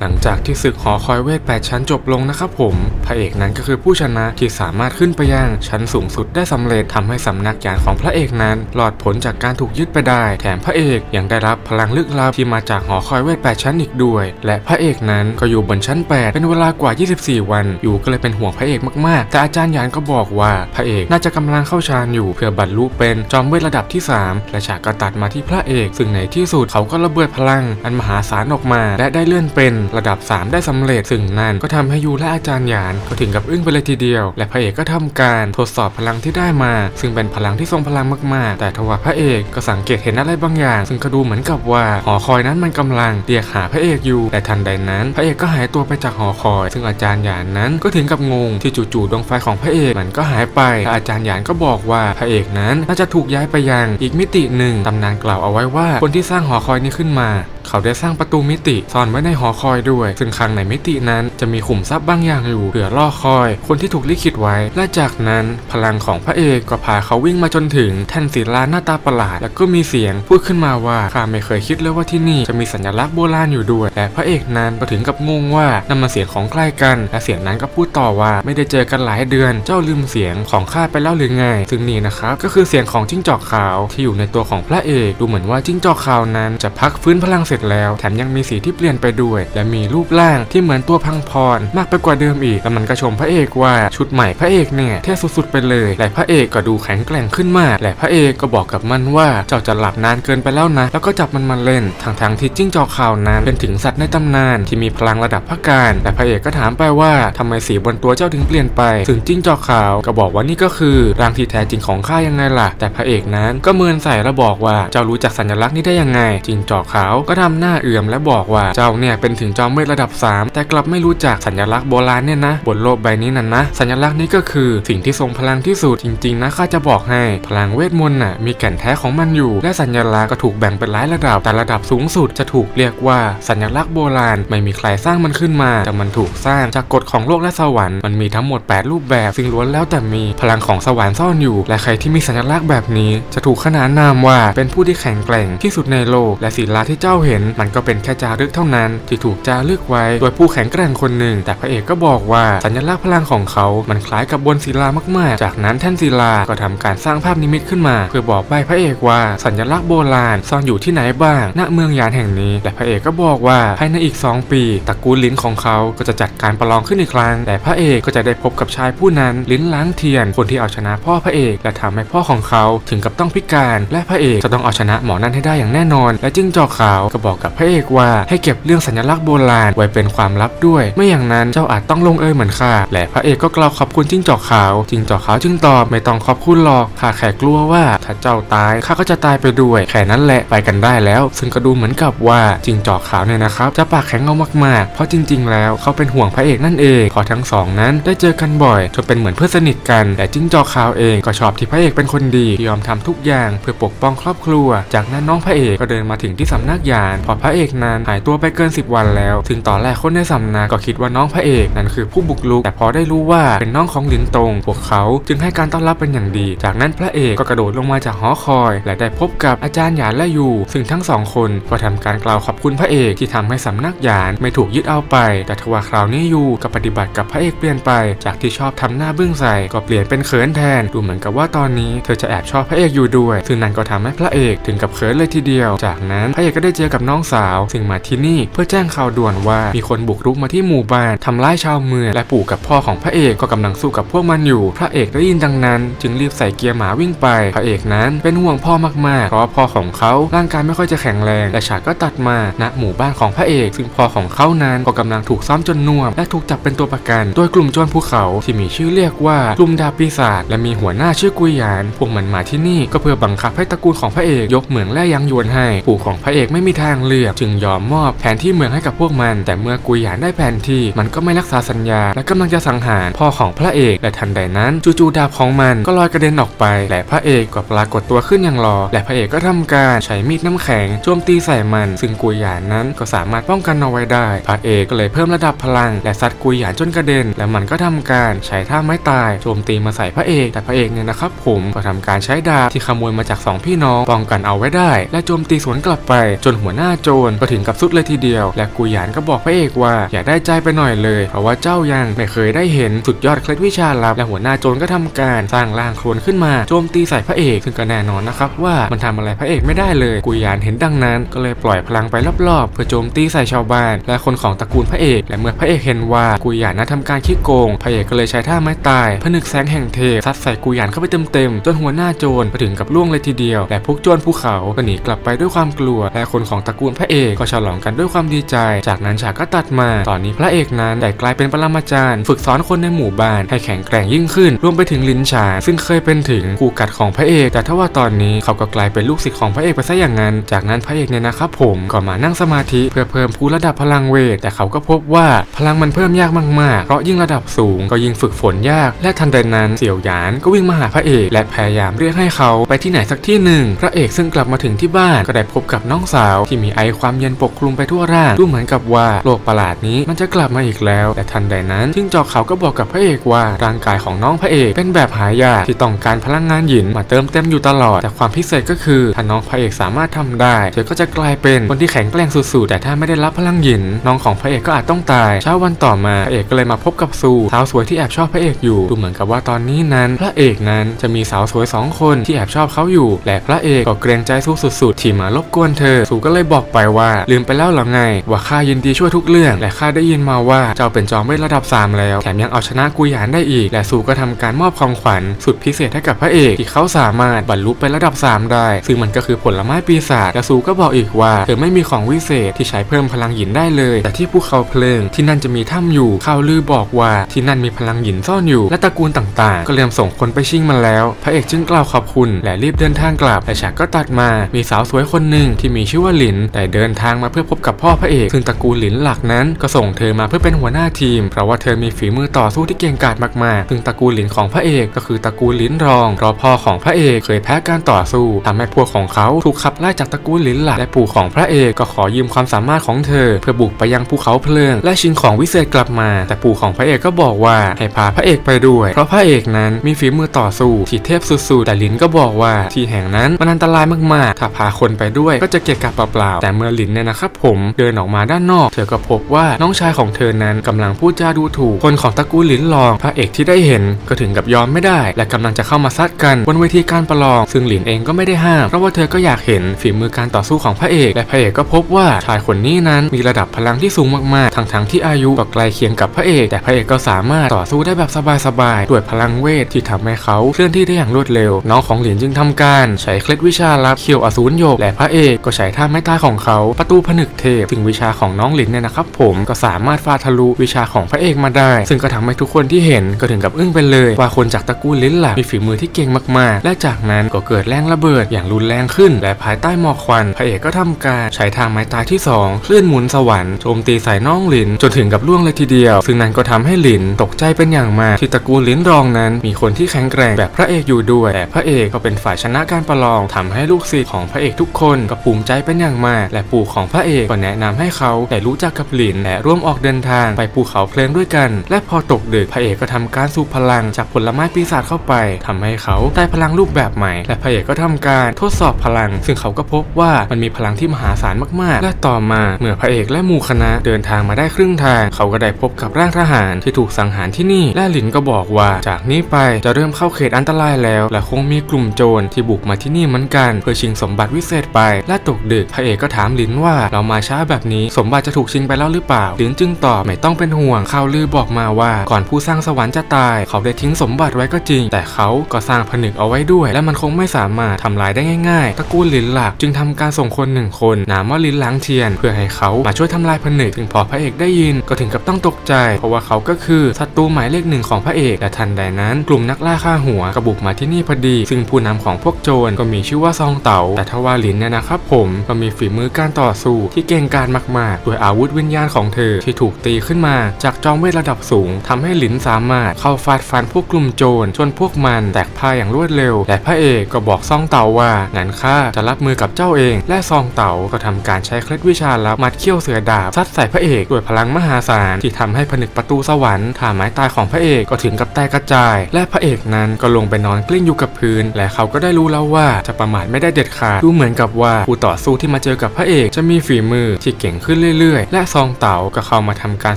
หลังจากที่ศึกหอคอยเวท8ชั้นจบลงนะครับผมพระเอกนั้นก็คือผู้ชนะที่สามารถขึ้นไปยังชั้นสูงสุดได้สำเร็จทำให้สำนักยานของพระเอกนั้นหลอดผลจากการถูกยึดไปได้แถมพระเอกยังได้รับพลังลึกลับที่มาจากหอคอยเวท8ชั้นอีกด้วยและพระเอกนั้นก็อยู่บนชั้น8เป็นเวลากว่า24วันอยู่ก็เลยเป็นห่วงพระเอกมากๆแต่อาจารย์หยานก็บอกว่าพระเอกน่าจะกำลังเข้าฌานอยู่เพื่อบรรลุเป็นจอมเวทระดับที่3และฉากก็ตัดมาที่พระเอกซึ่งในที่สุดเขาก็ระเบิดพลังอันมหาศาลออกมาและได้เลื่อนเป็นระดับ3ได้สำเร็จซึ่งนั่นก็ทำให้ยูและอาจารย์หยานก็ถึงกับอึ้งไปเลยทีเดียวและพระเอกก็ทำการทดสอบพลังที่ได้มาซึ่งเป็นพลังที่ทรงพลังมากๆแต่ทว่าพระเอกก็สังเกตเห็นอะไรบางอย่างซึ่งก็ดูเหมือนกับว่าหอคอยนั้นมันกำลังเรียกหาพระเอกอยู่แต่ทันใดนั้นพระเอกก็หายตัวไปจากหอคอยซึ่งอาจารย์หยานนั้นก็ถึงกับงงที่จู่ๆดวงไฟของพระเอกมันก็หายไปและอาจารย์หยานก็บอกว่าพระเอกนั้นน่าจะถูกย้ายไปยังอีกมิติหนึ่งตำนานกล่าวเอาไว้ว่าคนที่สร้างหอคอยนี้ขึ้นมาเขาได้สร้างประตูมิติซ่อนไว้ในหอคอยด้วยซึ่งข้างในมิตินั้นจะมีขุมทรัพย์บางอย่างอยู่เผื่อล่อคอยคนที่ถูกลิขิตไว้และจากนั้นพลังของพระเอกก็พาเขาวิ่งมาจนถึงแท่นศิลาหน้าตาประหลาดแล้วก็มีเสียงพูดขึ้นมาว่าข้าไม่เคยคิดเลยว่าที่นี่จะมีสัญลักษณ์โบราณอยู่ด้วยและพระเอกนั้นก็ถึงกับงงว่านั่นมันเสียงของใกล้กันและเสียงนั้นก็พูดต่อว่าไม่ได้เจอกันหลายเดือนเจ้าลืมเสียงของข้าไปแล้วหรือไงซึ่งนี่นะครับก็คือเสียงของจิ้งจอกขาวที่อยู่ในตัวของพระเอกดูเหมือนว่าจิ้งจอกขาวนั้นจะพักฟื้นพลังเสร็จแล้วแถมยังมีสีที่เปลี่ยนไปด้วยและมีรูปร่างที่เหมือนตัวพังพรมากไปกว่าเดิมอีกและมันก็ชมพระเอกว่าชุดใหม่พระเอกเนี่ยเท่สุดๆไปเลยและพระเอกก็ดูแข็งแกร่งขึ้นมากและพระเอกก็บอกกับมันว่าเจ้าจะหลับนานเกินไปแล้วนะแล้วก็จับมันมาเล่นทั้งที่จิ้งจอกขาวนั้นเป็นถึงสัตว์ในตำนานที่มีพลังระดับพระการและพระเอกก็ถามไปว่าทำไมสีบนตัวเจ้าถึงเปลี่ยนไปซึ่งจิ้งจอกขาวก็บอกว่านี่ก็คือร่างที่แท้จริงของข้ายังไงล่ะแต่พระเอกนั้นก็เมินใส่และบอกว่าเจ้ารู้จักสัญลักษณ์นี้ได้ยังไงจิ้งจอกขาวก็ทำหน้าเอื่อมและบอกว่าเจ้าเนี่ยเป็นถึงจอมเวทระดับ3แต่กลับไม่รู้จักสัญลักษณ์โบราณเนี่ยนะบนโลกใบนี้นั่นนะสัญลักษณ์นี้ก็คือสิ่งที่ทรงพลังที่สุดจริงๆนะข้าจะบอกให้พลังเวทมนต์น่ะมีแก่นแท้ของมันอยู่และสัญลักษณ์ก็ถูกแบ่งเป็นหลายระดับแต่ระดับสูงสุดจะถูกเรียกว่าสัญลักษณ์โบราณไม่มีใครสร้างมันขึ้นมาแต่มันถูกสร้างจากกฎของโลกและสวรรค์มันมีทั้งหมด8รูปแบบซึ่งล้วนแล้วแต่มีพลังของสวรรค์ซ่อนอยู่และใครที่มีสัญลักษณ์แบบนี้จะถูกขนานนามว่าเป็นผู้ที่แข็งแกร่งที่สุดในโลกและศิลาที่เจ้าเห็นมันก็เป็นแค่จารึกเท่านั้นที่ถูกจารึกไว้โดยผู้แข็งแกร่งคนหนึ่งแต่พระเอกก็บอกว่าสัญลักษณ์พลังของเขามันคล้ายกับบนศิลามากๆจากนั้นแท่นศิลาก็ทำการสร้างภาพนิมิตขึ้นมาเพื่อบอกใบ้พระเอกว่าสัญลักษณ์โบราณซ่อนอยู่ที่ไหนบ้างณเมืองยานแห่งนี้และพระเอกก็บอกว่าภายในอีก2ปีตระกูลลิ้นของเขาก็จะจัดการประลองขึ้นอีกครั้งแต่พระเอกก็จะได้พบกับชายผู้นั้นลิ้นล้างเทียนคนที่เอาชนะพ่อพระเอกและทำให้พ่อของเขาถึงกับต้องพิการและพระเอกจะต้องเอาชนะหมอนั่นให้ได้อย่างแน่นอนและจิ้งจอกขาวก็บอกกับพระเอกว่าให้เก็บเรื่องสัญลักษณ์โบราณไว้เป็นความลับด้วยไม่อย่างนั้นเจ้าอาจต้องลงเอยเหมือนข้าและพระเอกก็กล่าวขอบคุณจิ้งจอกขาวจิ้งจอกขาวจึงตอบไม่ต้องขอบคุณหรอกข้าแค่กลัวว่าถ้าเจ้าตายข้าก็จะตายไปด้วยแค่นั้นแหละไปกันได้แล้วซึ่งก็ดูเหมือนกับว่าจิ้งจอกขาวเนี่ยนะครับจะปากแข็งเอามากๆเพราะจริงๆแล้วเขาเป็นห่วงพระเอกนั่นเองพอทั้งสองนั้นได้เจอกันบ่อยจนเป็นเหมือนเพื่อนสนิทกันแต่จิ้งจอกขาวเองก็ชอบที่พระเอกเป็นคนดียอมทำทุกอย่างเพื่อปกป้องครอบครัวจากนั้นน้องพระเอกก็เดินมาถึงที่สำนักยานพอพระเอกนั้นหายตัวไปเกิน10วันแล้วถึงตอนแรกคนในสำนักก็คิดว่าน้องพระเอกนั้นคือผู้บุกรุกแต่พอได้รู้ว่าเป็นน้องของหลินตงพวกเขาจึงให้การต้อนรับเป็นอย่างดีจากนั้นพระเอกก็กระโดดลงมาจากหอคอยและได้พบกับอาจารย์หยานและยูซึ่งทั้งสองคนก็ทำการกล่าวขอบคุณพระเอกที่ทำให้สำนักยานไม่ถูกยึดเอาไปแต่ทว่าคราวนี้ยูก็ปฏิบัติกับพระเอกเปลี่ยนไปจากที่ชอบทำหน้าบึ้งใส่ก็เปลี่ยนเป็นเขินแทนดูเหมือนกับว่าตอนนี้เธอจะแอบชอบพระเอกอยู่ด้วยซึ่งนั่นก็ทำให้พระเอกถึงกับเขินเลยทีเดียวจากนั้นพระเอกก็ได้เจอกับน้องสาวซึ่งมาที่นี่เพื่อแจ้งข่าวด่วนว่ามีคนบุกรุกมาที่หมู่บ้านทำร้ายชาวเมืองและปู่กับพ่อของพระเอกก็กำลังสู้กับพวกมันอยู่พระเอกได้ยินดังนั้นจึงรีบใส่เกียร์หมาวิ่งไปพระเอกนั้นเป็นห่วงพ่อมากๆเพราะพ่อของเขาร่างกายไม่ค่อยจะแข็งแรงและฉากก็ตัดมาณหมู่บ้านของพระเอกซึ่งพ่อของเขานั้นก็กำลังถูกซ้อมจนน่วมและถูกจับเป็นตัวประกันโดยกลุ่มโจรภูเขาที่มีชื่อเรียกว่ากลุ่มดาบปีศาจและมีหัวหน้าชื่อกุยหยานพวกมันมาที่นี่ก็เพื่อบังคับให้ตระกูลของพระเอกยกเหมืองแร่ยางยวนให้ปู่ของพระเอกไม่มีทางเลือกจึงยอมมอบแผนที่เมืองให้กับพวกมันแต่เมื่อกุยหยานได้แผนที่มันก็ไม่รักษาสัญญาและกำลังจะสังหารพ่อของพระเอกและทันใดนั้นจู่ๆดาบของมันก็ลอยกระเด็นออกไปและพระเอกก็ปรากฏตัวขึ้นอย่างหล่อและพระเอกก็ทำการใช้มีดน้ำแข็งโจมตีใส่มันซึ่งกุยหยานนั้นก็สามารถป้องกันเอาไว้ได้พระเอกก็เลยเพิ่มระดับพลังและซัดกุยหยานจนกระเด็นและมันก็ทำการใช้ท่าไม้ตายโจมตีมาใส่พระเอกแต่พระเอกเนี่ยนะครับผมก็ทำการใช้ดาบที่ขโมยมาจาก2พี่น้องป้องกันเอาไว้ได้และโจมตีสวนกลับไปจนหัว หน้าโจรก็ถึงกับสุดเลยทีเดียวและกุยหยานก็บอกพระเอกว่าอย่าได้ใจไปหน่อยเลยเพราะว่าเจ้ายังไม่เคยได้เห็นสุดยอดเคล็ดวิชาลับและหัวหน้าโจรก็ทำการสร้างร่างโคลนขึ้นมาโจมตีใส่พระเอกซึ่งก็แน่นอนนะครับว่ามันทำอะไรพระเอกไม่ได้เลยกุยหยานเห็นดังนั้นก็เลยปล่อยพลังไปรอบๆเพื่อโจมตีใส่ชาวบ้านและคนของตระกูลพระเอกและเมื่อพระเอกเห็นว่ากุยหยานนั้นทำการขี้โกงพระเอกก็เลยใช้ท่าไม้ตายผนึกแสงแห่งเทพซัดใส่กุยหยานเข้าไปเต็มๆจนหัวหน้าโจรไปถึงกับล่วงเลยทีเดียวและพวกโจรภูเขาก็หนีกลับไปด้วยความกลัวและคนของตระกูลพระเอกก็ฉลองกันด้วยความดีใจจากนั้นฉากก็ตัดมาตอนนี้พระเอกนั้นได้กลายเป็นปรมาจารย์ฝึกสอนคนในหมู่บ้านให้แข็งแกร่งยิ่งขึ้นรวมไปถึงลินฉาซึ่งเคยเป็นถึงคู่กัดของพระเอกแต่ทว่าตอนนี้เขาก็กลายเป็นลูกศิษย์ของพระเอกไปซะอย่างนั้นจากนั้นพระเอกเนี่ยนะครับผมก็มานั่งสมาธิเพื่อเพิ่มพูนระดับพลังเวทแต่เขาก็พบว่าพลังมันเพิ่มยากมากๆเพราะยิ่งระดับสูงก็ยิ่งฝึกฝนยากและทันใดนั้นเสี่ยวหยานก็วิ่งมาหาพระเอกและพยายามเรียกให้เขาไปที่ไหนสักที่หนึ่งพระเอกซึ่งกลับมาถึงที่บ้านก็ได้พบกับน้องสาวที่มีไอความเย็นปกคลุมไปทั่วร่างดูเหมือนกับว่าโลกประหลาดนี้มันจะกลับมาอีกแล้วแต่ทันใดนั้นจิ้งจอกเขาก็บอกกับพระเอกว่าร่างกายของน้องพระเอกเป็นแบบหายากที่ต้องการพลังงานหยินมาเติมเต็มอยู่ตลอดแต่ความพิเศษก็คือถ้าน้องพระเอกสามารถทำได้เธอก็จะกลายเป็นคนที่แข็งแกร่งสุดๆแต่ถ้าไม่ได้รับพลังหยินน้องของพระเอกก็อาจต้องตายเช้าวันต่อมาพระเอกก็เลยมาพบกับซูสาวสวยที่แอบชอบพระเอกอยู่ดูเหมือนกับว่าตอนนี้นั้นพระเอกนั้นจะมีสาวสวย2คนที่แอบชอบเขาอยู่และพระเอกก็เกรงใจซูสุดๆที่มารบกวนเธอซูก็เลยบอกไปว่าลืมไปแล้วหรือไงว่าข้ายินดีช่วยทุกเรื่องและข้าได้ยินมาว่าเจ้าเป็นจอมเวทระดับ3แล้วแถมยังเอาชนะกุยหยานได้อีกและซูก็ทำการมอบของขวัญสุดพิเศษให้กับพระเอกที่เขาสามารถบรรลุไประดับ3ได้ซึ่งมันก็คือผลไม้ปีศาจและซูก็บอกอีกว่าเธอไม่มีของวิเศษที่ใช้เพิ่มพลังหยินได้เลยแต่ที่ภูเขาเพลิงที่นั่นจะมีถ้ำอยู่ข่าวลือบอกว่าที่นั่นมีพลังหยินซ่อนอยู่และตระกูลต่างๆก็เริ่มส่งคนไปชิงมันแล้วพระเอกจึงกล่าวขอบคุณและรีบเดินทางกลับแต่ฉากก็ตัดมามีสาวสวยคนหนึ่งที่มีชื่อว่าหลินแต่เดินทางมาเพื่อพบกับพ่อพระเอกซึ่งตระกูลหลินหลักนั้นก็ส่งเธอมาเพื่อเป็นหัวหน้าทีมเพราะว่าเธอมีฝีมือต่อสู้ที่เก่งกาจมากๆซึ่งตระกูลหลินของพระเอกก็คือตระกูลหลินรองเพราะพ่อของพระเอกเคยแพ้การต่อสู้ทำให้พวกของเขาถูกขับไล่จากตระกูลหลินหลักและปู่ของพระเอกก็ขอยืมความสามารถของเธอเพื่อบุกไปยังภูเขาเพลิงและชิงของวิเศษกลับมาแต่ปู่ของพระเอกก็บอกว่าให้พาพระเอกไปด้วยเพราะพระเอกนั้นมีฝีมือต่อสู้ที่เทพสุดๆแต่หลินก็บอกว่าที่แห่งนั้นมันอันตรายมากๆถ้าพาคนไปด้วยก็จะเกะกะเปล่าๆแต่เมื่อหลินเนี่ยนะครับผมเดินออกมาด้านนอกเธอก็พบว่าน้องชายของเธอนั้นกำลังพูดจาดูถูกคนของตระกูลหลินรองพระเอกที่ได้เห็นก็ถึงกับยอมไม่ได้และกำลังจะเข้ามาซัดกันบนเวทีการประลองซึ่งหลินเองก็ไม่ได้ห้ามเพราะว่าเธอก็อยากเห็นฝีมือการต่อสู้ของพระเอกและพระเอกก็พบว่าชายคนนี้นั้นมีระดับพลังที่สูงมากๆทั้งที่อายุก็ใกล้เคียงกับพระเอกแต่พระเอกก็สามารถต่อสู้ได้แบบสบายๆด้วยพลังเวทที่ทำให้เขาเคลื่อนที่ได้อย่างรวดเร็วน้องของหลินจึงทำการใช้เคล็ดวิชาลับเคียวอสูรโยกและพระเอกก็ใช้ท่าไม้ตายของเขาประตูผนึกเทพซึ่งวิชาของน้องหลินเนี่ยนะครับผมก็สามารถฟาดทะลุวิชาของพระเอกมาได้ซึ่งก็ทำให้ทุกคนที่เห็นก็ถึงกับอึ้งไปเลยว่าคนจากตระกูลหลินหลักมีฝีมือที่เก่งมากๆและจากนั้นก็เกิดแรงระเบิดอย่างรุนแรงขึ้นและภายใต้หมอกควันพระเอกก็ทำการใช้ทางไม้ตายที่2เคลื่อนหมุนสวรรค์โจมตีใส่น้องหลินจนถึงกับล่วงเลยทีเดียวซึ่งนั้นก็ทำให้หลินตกใจเป็นอย่างมากที่ตระกูลหลินรองนั้นมีคนที่แข็งแกร่งแบบพระเอกอยู่ด้วยแต่พระเอกก็เป็นฝ่ายชนะการประลองทำให้ลูกศิษย์ของพระเอกทุกคนก็ภูมิใจเป็นอย่างมากและปู่ของพระเอกก็แนะนำให้เขาได้รู้จักกับหลินและร่วมออกเดินทางไปภูเขาเพลิงด้วยกันและพอตกดึกพระเอกก็ทำการสูบพลังจากผลไม้ปีศาจเข้าไปทำให้เขาได้พลังรูปแบบใหม่และพระเอกก็ทำการทดสอบพลังซึ่งเขาก็พบว่ามันมีพลังที่มหาศาลมากๆและต่อมาเมื่อพระเอกและหมู่คณะเดินทางมาได้ครึ่งทางเขาก็ได้พบกับร่างทหารที่ถูกสังหารที่นี่และหลินก็บอกว่าจากนี้ไปจะเริ่มเข้าเขตอันตรายแล้วและคงมีกลุ่มโจรที่บุกมาที่นี่เหมือนกันเพื่อชิงสมบัติวิเศษไปและตกดึกพระเอกก็ถามหลินว่าเรามาช้าแบบนี้สมบัติจะถูกชิงไปแล้วหรือเปล่าหลินจึงตอบไม่ต้องเป็นห่วงข่าวลือบอกมาว่าก่อนผู้สร้างสวรรค์จะตายเขาได้ทิ้งสมบัติไว้ก็จริงแต่เขาก็สร้างผนึกเอาไว้ด้วยและมันคงไม่สามารถทำลายได้ง่ายๆตระกูลหลินหลักจึงทำการส่งคน1คนนามว่าหลินหลางเทียนเพื่อให้เขามาช่วยทำลายผนึกถึงพอพระเอกได้ยินก็ถึงกับต้องตกใจเพราะว่าเขาก็คือศัตรูหมายเลข1ของพระเอกและทันใดนั้นกลุ่มนักล่าฆ่าหัวกระบุกมาที่นี่พอดีซึ่งผู้นำของพวกโจรก็มีชื่อว่าซองเต๋าแต่ทว่าหลินเนี่ยนะครับผมก็มีฝีมือการต่อสู้ที่เก่งกาจมากๆด้วยอาวุธวิญญาณของเธอที่ถูกตีขึ้นมาจากจอมเวทระดับสูงทำให้หลินสามารถเข้าฟาดฟันพวกกลุ่มโจรจนพวกมันแตกพ่ายอย่างรวดเร็วและพระเอกก็บอกซองเต๋าว่างั้นข้าจะรับมือกับเจ้าเองและซองเต๋าก็ทำการใช้เคล็ดวิชาลับมัดเขี้ยวเสือดาบซัดใส่พระเอกด้วยพลังมหาศาลที่ทำให้ผนึกประตูสวรรค์ท่าไม้ตายของพระเอกก็ถึงกับแตกกระจายและพระเอกนั้นก็ลงไปนอนกลิ้งอยู่กับพื้นและเขาก็ได้รู้แล้วว่าจะประมาทไม่ได้เด็ดขาดดูเหมือนกับว่าผู้ต่อสู้ที่มาเจ จอกับพระเอกจะมีฝีมือที่เก่งขึ้นเรื่อยๆและซองเต๋าก็เข้ามาทำการ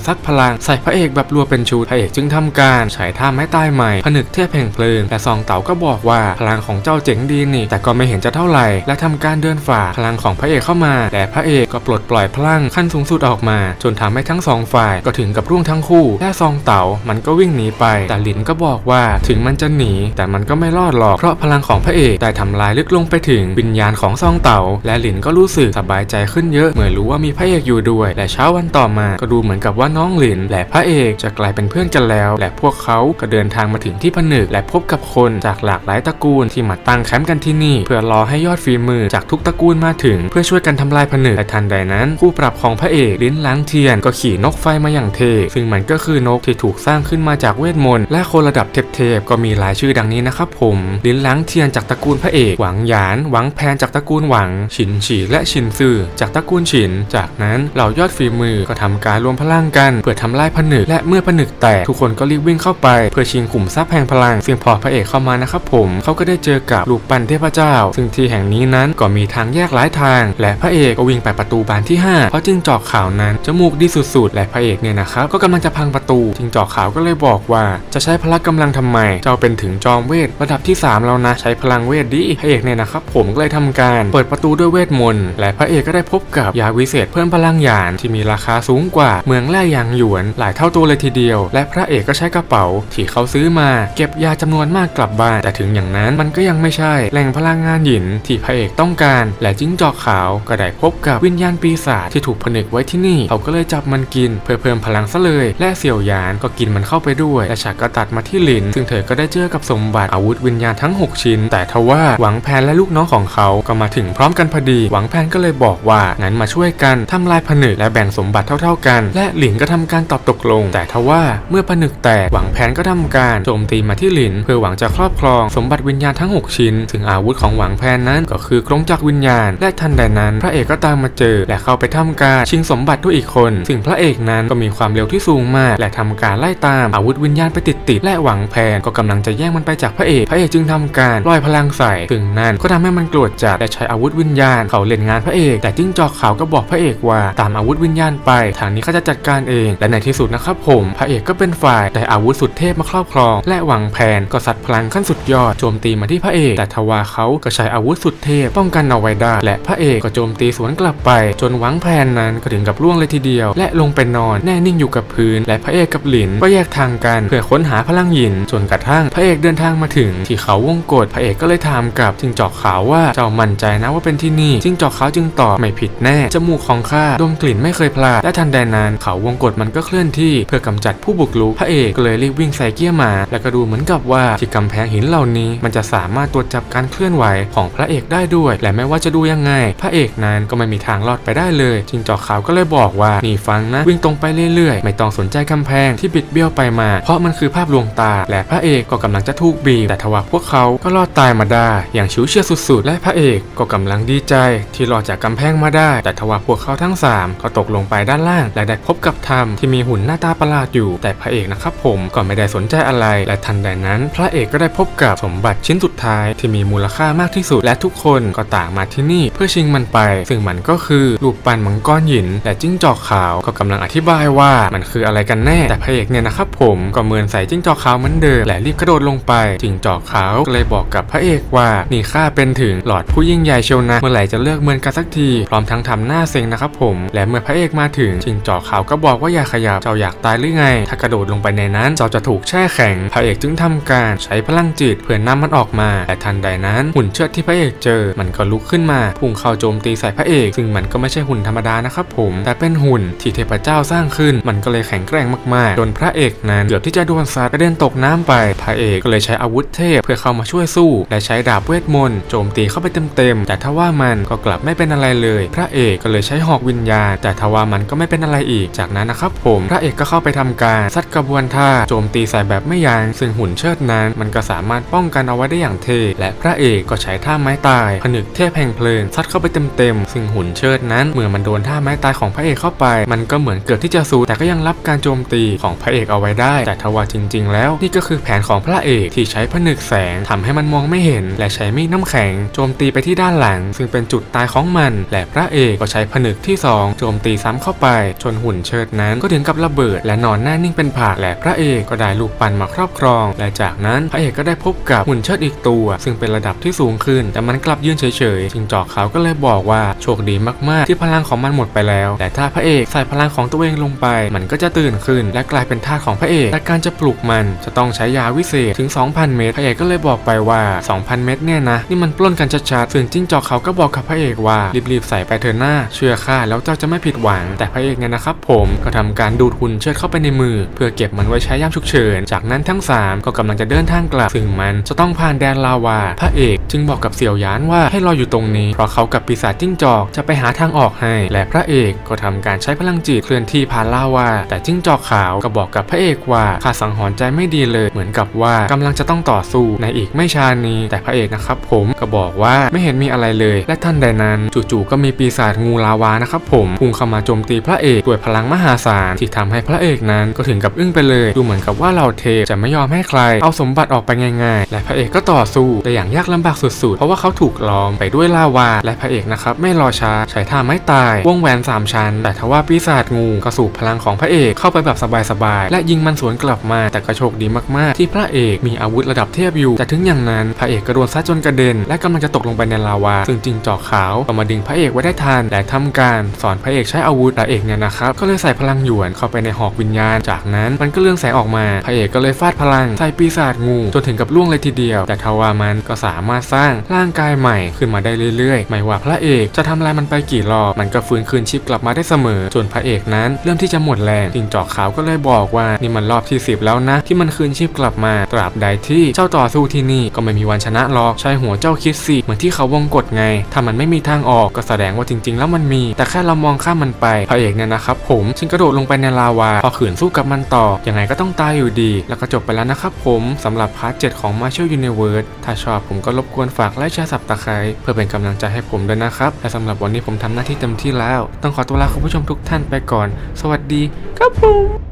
ซัดพลังใส่พระเอกแบบรัวเป็นชุดพระเอกจึงทำการใช้ท่าไม้ตายใหม่ผนึกเทพแห่งเพลิงแต่ซองเต๋าก็บอกว่าพลังของเจ้าเจ๋งดีนี่แต่ก็ไม่เห็นจะเท่าไหร่และทำการเดินฝ่าพลังของพระเอกเข้ามาแต่พระเอกก็ปลดปล่อยพลังขั้นสูงสุดออกมาจนทำให้ทั้งสองฝ่ายก็ถึงกับร่วงทั้งคู่และซองเต๋ามันก็วิ่งหนีไปแต่หลินก็บอกว่าถึงมันจะหนีแต่มันก็ไม่รอดหรอกเพราะพลังของพระเอกได้ทำลายลึกลงไปถึงวิญญาณของซองเต๋าและหลินก็รู้สึกสบายใจขึ้นเยอะเมื่อรู้ว่ามีพระเอกอยู่ด้วยและเช้าวันต่อมาก็ดูเหมือนกับว่าน้องหลินและพระเอกจะกลายเป็นเพื่อนกันแล้วและพวกเขาก็เดินทางมาถึงที่ผนึกและพบกับคนจากหลากหลายตระกูลที่มาตั้งแคมป์กันที่นี่เพื่อรอให้ยอดฝีมือจากทุกตระกูลมาถึงเพื่อช่วยกันทำลายผนึกแต่ทันใดนั้นคู่ปรับของพระเอกลิ้นล้างเทียนก็ขี่นกไฟมาอย่างเท่ซึ่งมันก็คือนกที่ถูกสร้างขึ้นมาจากเวทมนต์และคนระดับเทพก็มีรายชื่อดังนี้นะครับผมลิ้นล้างเทียนจากตระกูลพระเอกหวังหยานหวังแพนจากตระกูลหวังฉินฉีและฉินซือจากตระกูลฉินจากนั้นเหล่ายอดฝีมือก็ทำการรวมพลังกันเพื่อทำลายผนึกและเมื่อผนึกแตกทุกคนก็รีบวิ่งเข้าไปเพื่อชิงขุมทรัพย์แห่งพลังซึ่งพอพระเอกเข้ามานะครับผมเขาก็ได้เจอกับลูกปั้นเทพเจ้าซึ่งที่แห่งนี้นั้นก็มีทางแยกหลายทางและพระเอกก็วิ่งไปประตูบานที่5เพราะจิ้งจอกขาวนั้นจมูกดีสุดๆและพระเอกเนี่ยนะครับก็กำลังจะพังประตูจิ้งจอกขาวก็เลยบอกว่าจะใช้พละกำลังทำไมเจ้าเป็นถึงจอมเวทระดับที่3แล้วนะใช้พลังเวทดิพระเอกเนี่ยนะครับผมก็เลยทำการเปิดประตูด้วยเวทมนต์และพระเอกก็ได้พบกับยาวิเศษเพิ่มพลังหยานที่มีราคาสูงกว่าเมืองแร่ยางหยวนหลายเท่าตัวเลยทีเดียวและพระเอกก็ใช้กระเป๋าที่เขาซื้อมาเก็บยาจำนวนมากกลับบ้านแต่ถึงอย่างนั้นมันก็ยังไม่ใช่แหล่งพลังงานหยินที่พระเอกต้องการและจิ้งจอกขาวก็ได้พบกับวิญญาณปีศาจที่ถูกผนึกไว้ที่นี่เขาก็เลยจับมันกินเพื่อเพิ่มพลังซะเลยและเสี่ยวหยานก็กินมันเข้าไปด้วยและฉากก็ตัดมาที่หลินซึ่งเธอก็ได้เจอกับสมบัติอาวุธวิญญาณทั้ง6ชิ้นแต่ทว่าหวังแพนและลูกน้องของเขาก็มาถึงพร้อมกันพอดีหวังแพนก็เลยบอกว่างั้นมาช่วยกันทำลายผนึกและแบ่งสมบัติเท่าๆกันและหลินก็ทำการตอบตกลงแต่ทว่าเมื่อผนึกแตกหวังแพนก็ทำการโจมตีมาที่หลินเพื่อหวังจะครอบครองสมบัติวิญญาณทั้ง6ชิ้นซึ่งอาวุธของหวังแพนนั้นก็คือกรงจักรวิญญาณและทันใดนั้นพระเอกก็ตามมาเจอและเข้าไปทำการชิงสมบัติด้วยอีกคนซึ่งพระเอกนั้นก็มีความเร็วที่สูงมากและทำการไล่ตามอาวุธวิญญาณไปติดและหวังแพนก็กำลังจะแย่งมันไปจากพระเอกพระเอกจึงทำการปล่อยพลังใส่ถึงนั้นก็ทำให้มันโกรธจัดและใช้อาวุธวิญญาณเขาเล่นงานพระเอกแต่จิ้งจอกขาวก็บอกพระเอกว่าตามอาวุธวิญญาณไปทางนี้เขาจะจัดการเองและในที่สุดนะครับผมพระเอกก็เป็นฝ่ายได้อาวุธสุดเทพมาครอบครองและหวังแพนก็สัตว์พลังขั้นสุดยอดโจมตีมาที่พระเอกแต่ทว่าเขาก็ใช้อาวุธสุดเทพป้องกันเอาไว้ได้และพระเอกก็โจมตีสวนกลับไปจนหวังแพนนั้นก็ถึงกับล่วงเลยทีเดียวและลงไปนอนแน่นิ่งอยู่กับพื้นและพระเอกกับหลินก็แยกทางกันเพื่อค้นหาพลังหยินจนกระทั่งพระเอกเดินทางมาถึงที่เขาวงกฏพระเอกก็เลยถามกับจิ้งจอกขาวว่าเจ้ามั่นใจนะว่าเป็นที่นี่จิ้งจอกขาวจึงตอบไม่ผิดแน่จมูกของข้าดมกลิ่นไม่เคยพลาดและทันใดนั้นเขาวงกฏมันก็เคลื่อนที่เพื่อกำจัดผู้บุกรุกพระเอกเลยรีบวิ่งใส่เกี้ยมาและก็ดูเหมือนกับว่าที่กำแพงหินเหล่านี้มันจะสามารถตรวจจับการเคลื่อนไหวของพระเอกได้ด้วยและไม่ว่าจะดูยังไงพระเอกนั้นก็ไม่มีทางรอดไปได้เลยจิ้งจอกขาวก็เลยบอกว่านี่ฟังนะวิ่งตรงไปเรื่อยๆไม่ต้องสนใจกำแพงที่บิดเบี้ยวไปมาเพราะมันคือภาพลวงตาและพระเอกก็กำลังจะถูกบีบแต่ทว่าพวกเขาก็รอดตายมาได้อย่างฉิวเฉียดสุดๆและพระเอกก็กำลังดีใจที่รอดจากกำแพงมาได้แต่ทว่าพวกเขาทั้ง3ก็ตกลงไปด้านล่างและได้พบกับธรรมที่มีหุ่นหน้าตาประหลาดอยู่แต่พระเอกนะครับผมก็ไม่ได้สนใจอะไรและทันใดนั้นพระเอกก็ได้พบกับสมบัติชิ้นสุดท้ายที่มีมูลค่ามากที่สุดและทุกคนก็ต่างมาที่นี่เพื่อชิงมันไปซึ่งมันก็คือรูปปั้นมังกรหยินและจิ้งจอกขาวก็กำลังอธิบายว่ามันคืออะไรกันแน่แต่พระเอกเนี่ยนะครับผมก็เมินใส่จิ้งจอกขาวเหมือนเดิมและรีบกระโดดลงไปจิ้งจอกขาวก็เลยบอกกับพระเอกว่านี่ข้าเป็นถึงหลอดผู้ยิ่งใหญ่เชียวนะเมื่อไหร่จะเลิกเมินกันสักทีพร้อมทั้งทำหน้าเซ็งนะครับผมและเมื่อพระเอกมาถึงจิ้งจอกขาวก็บอกว่าอย่าขยับเจ้าอยากตายหรือไงถ้ากระโดดลงไปในนั้นเจ้าจะถูกแช่แข็งพระเอกจึงทำการใช้พลังจิตเพื่อนำมันออกมาแต่ทันใดนั้นหุ่นเชิดที่พระเอกเจอมันก็ลุกขึ้นมาพุ่งเข้าโจมตีใส่พระเอกซึ่งมันก็ไม่ใช่หุ่นธรรมดานะครับผมแต่เป็นหุ่นที่เทพเจ้าสร้างขึ้นมันก็เลยแข็งแกร่งมากๆจนพระเอกนั้นเกือบที่จะโดนซัดกระเด็นตกน้ำไปพระเอกก็เลยใช้อาวุธเทพเพื่อเข้ามาช่วยสู้และใช้ดาบเวทมนต์โจมตีเข้าไปเต็มๆแต่ทว่ามันก็กลับไม่เป็นอะไรเลยพระเอกก็เลยใช้หอกวิญญาณแต่ทว่ามันก็ไม่เป็นอะไรอีกจากนั้นนะครับผมพระเอกก็เข้าไปทำการซัดกระบวนท่าโจมตีใส่แบบไม่ยั้งซึ่งหุ่นเชิดนั้นมันก็สามารถป้องกันเอาไว้ได้อย่างเท่และพระเอกก็ใช้ท่าไม้ตายผนึกเทพแห่งเพลิงซัดเข้าไปเต็มๆซึ่งหุ่นเชิดนั้นเมื่อมันโดนท่าไม้ตายของพระเอกเข้าไปมันก็เหมือนเกือบที่จะสู้แต่ก็ยังรับการโจมตีของพระเอกเอาไว้ได้แต่ทว่าจริงๆแล้วนี่ก็คือแผนของพระเอกที่ใช้ผนึกแสงทำให้มันมองไม่เห็นและใช้มีดน้ำแข็งโจมตีไปที่ด้านหลังซึ่งเป็นจุดตาย ของมันและพระเอกก็ใช้ผนึกที่2โจมตีซ้ำเข้าไปจนหุ่นเชิดนั้นก็ถึงกับระเบิดและนอนหน้านิ่งเป็นผากและพระเอกก็ได้ลูกปันมาครอบครองและจากนั้นพระเอกก็ได้พบกับหุ่นเชิดอีกตัวซึ่งเป็นระดับที่สูงขึ้นแต่มันกลับยืนเฉยๆจิงจอกขาวก็เลยบอกว่าโชคดีมากๆที่พลังของมันหมดไปแล้วแต่ถ้าพระเอกใส่พลังของตัวเองลงไปมันก็จะตื่นขึ้นและกลายเป็นทาสของพระเอกแต่การจะปลุกมันจะต้องใช้ยาวิเศษถึง 2,000 เม็ดพระเอกก็เลยบอกไปว่า 2,000 เม็ดเนี่ยนะนี่มันปล้นกันชัดๆซึ่งจิ้งจอกเขาก็บอกกับพระเอกว่ารีบๆใส่ไปเธอหน้าเชื่อข้าแล้วเจ้าจะไม่ผิดหวังแต่พระเอกเนี่ยนะครับผมก็ทำการดูดหุ่นเชิดเข้าไปในมือเพื่อเก็บมันไว้ใช้ยามฉุกเฉินจากนั้นทั้ง3ก็กำลังจะเดินทางกลับซึ่งมันจะต้องผ่านแดนลาวาพระเอกจึงบอกกับเสี่ยวหยานว่าให้รออยู่ตรงนี้เพราะเขากับปีศาจจิ้งจอกจะไปหาทางออกให้และพระเอกก็ทำการใช้พลังจิตเคลื่อนที่ผ่านลาวาแต่จิ้งจอกขาวก็บอกกับพระเอกว่าข้าสังหรณ์ใจไม่ดีเลยเหมือนกับว่ากำลังจะต้องต่อสู้ในอีกไม่ช้านี้แต่พระเอกนะครับผมก็บอกว่าไม่เห็นมีอะไรเลยและท่านใดนั้นจู่ๆก็มีปีศาจงูลาวานะครับผมพุ่งเข้ามาโจมตีพระเอกด้วยพลังมหาศาลที่ทำให้พระเอกนั้นก็ถึงกับอึ้งไปเลยดูเหมือนกับว่าเหล่าเทพจะไม่ยอมให้ใครเอาสมบัติออกไปง่ายๆและพระเอกก็ต่อสู้แต่อย่างยากลำบากสุดๆเพราะว่าเขาถูกล้อมไปด้วยลาวาและพระเอกนะครับไม่รอช้าใช้ท่าไม้ตายวงแหวน3ชั้นแต่ทว่าปีศาจงูก็สูบพลังของพระเอกเข้าไปแบบสบายๆและยิงมันสวนกลับมาแต่ก็โชคดีมากๆที่พระเอกมีอาวุธระดับเทพอยู่แต่ถึงอย่างนั้นพระเอกกระโดดซัดจนกระเด็นและกำลังจะตกลงไปในลาวาซึ่งจิ้งจอกขาวก็มาดึงพระเอกไว้ได้ทันและทำการสอนพระเอกใช้อาวุธพระเอกเนี่ยนะครับก็เลยใส่พลังหยวนเข้าไปในหอกวิญญาณจากนั้นมันก็เลื่องแสงออกมาพระเอกก็เลยฟาดพลังใส่ปีศาจงูจนถึงกับล่วงเลยทีเดียวแต่ทว่ามันก็สามารถสร้างร่างกายใหม่ขึ้นมาได้เรื่อยๆไม่ว่าพระเอกจะทำลายมันไปกี่รอบมันก็ฟื้นคืนชีพกลับมาได้เสมอจนพระเอกนั้นเริ่มที่จะหมดแรงจิ้งจอกขาวก็เลยบอกว่านี่มันรอบที่10แล้วนะที่มันคืนชีพกลับมาตราบใดที่เจ้าต่อสู้ที่นี่ก็ไม่มีวันชนะหรอกใช่หัวเจ้าคิดสิเหมือนที่เขาวงกฎไงถ้ามันไม่มีทางออกก็แสดงว่าจริงๆแล้วมันมีแต่แค่เรามองข้ามมันไปพระเอกเนี่ยนะครับผมจึงกระโดดลงไปในลาวาพอขืนสู้กับมันต่อยังไงก็ต้องตายอยู่ดีแล้วก็จบไปแล้วนะครับผมสำหรับพาร์ท 7 ของ Martial Universe ถ้าชอบผมก็รบกวนฝากไลค์แชร์ซับสไคร้เพื่อเป็นกำลังใจให้ผมด้วยนะครับและสำหรับวันนี้ผมทำหน้าที่เต็มที่แล้วต้องขอตัวลาคุณผู้ชมทุกท่านไปก่อนสวัสดีครับผม